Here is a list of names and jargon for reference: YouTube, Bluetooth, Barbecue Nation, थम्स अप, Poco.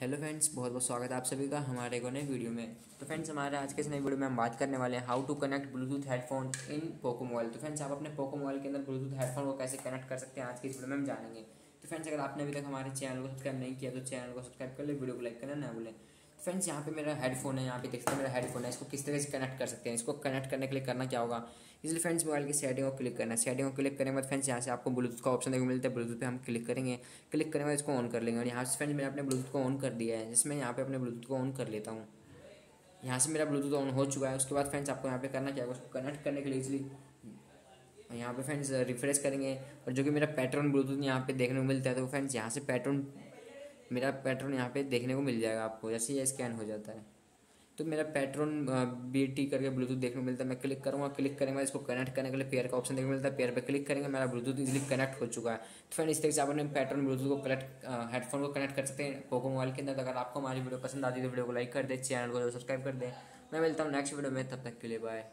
Hello friends, बहुत बहुत स्वागत है आप सभी का हमारे एक नए वीडियो में। तो फ्रेंड्स, हमारे आज के इस नए वीडियो में हम बात करने वाले हैं how to connect Bluetooth headphone in Poco mobile. तो फ्रेंड्स, आप अपने पोको मोबाइल के अंदर ब्लूटूथ हेडफोन को कैसे कनेक्ट कर सकते हैं, आज के इस वीडियो में हम जानेंगे। तो फ्रेंड्स, अगर आपने अभी तक हमारे चैनल को सब्सक्राइब नहीं किया तो चैनल को सब्सक्राइब कर ले, वीडियो को लाइक करना ना भूलें। फ्रेंड्स, यहाँ पे मेरा हेडफोन है, यहाँ पे देख सकते हैं मेरा हेडफोन है। इसको किस तरह से कनेक्ट कर सकते हैं, इसको कनेक्ट करने के लिए करना क्या होगा, इसलिए फ्रेंड्स मोबाइल की सेटिंग को क्लिक करना है। सेटिंग को क्लिक करने के बाद फ्रेंड्स यहाँ से आपको ब्लूटूथ का ऑप्शन देखने मिलता है। ब्लूटूथ पे हम क्लिक करेंगे, क्लिक करने के बाद इसको ऑन कर लेंगे। और यहाँ से फ्रेंड्स मैंने अपने ब्लूटूथ को ऑन कर दिया है, जिसमें यहाँ पे अपने ब्लूटूथ को ऑन कर लेता हूँ। यहाँ से मेरा ब्लूटूथ ऑन हो चुका है। उसके बाद फ्रेंड्स आपको यहाँ पे करना क्या होगा, उसको कनेक्ट करने के लिए इजिली यहाँ पे फ्रेंड्स रिफ्रेश करेंगे। और जो कि मेरा पैटर्न ब्लूटूथ यहाँ पे देखने को मिलता है, तो फ्रेंड्स यहाँ से पैटर्न मेरा पैटर्न यहाँ पे देखने को मिल जाएगा आपको। जैसे ये स्कैन हो जाता है तो मेरा पैटर्न BT करके ब्लूटूथ देखने को मिलता है। मैं क्लिक करूँगा, क्लिक करेंगे इसको कनेक्ट करने के लिए पेयर का ऑप्शन देखने को मिलता है। पेयर पे क्लिक करेंगे, मेरा ब्लूटूथ इजिली कनेक्ट हो चुका है। तो फ्रेंड, इस तरह से आप अपने पैटर्न ब्लूटूथ को कनेक्ट हेडफोन को कनेक्ट कर सकते हैं पोको मोबाइल के अंदर। अगर आपको हमारी वीडियो पसंद आती है तो वीडियो को लाइक कर दे, चैनल को सब्सक्राइब कर दें। मैं मिलता हूँ नेक्स्ट वीडियो में, तब तक के लिए बाय।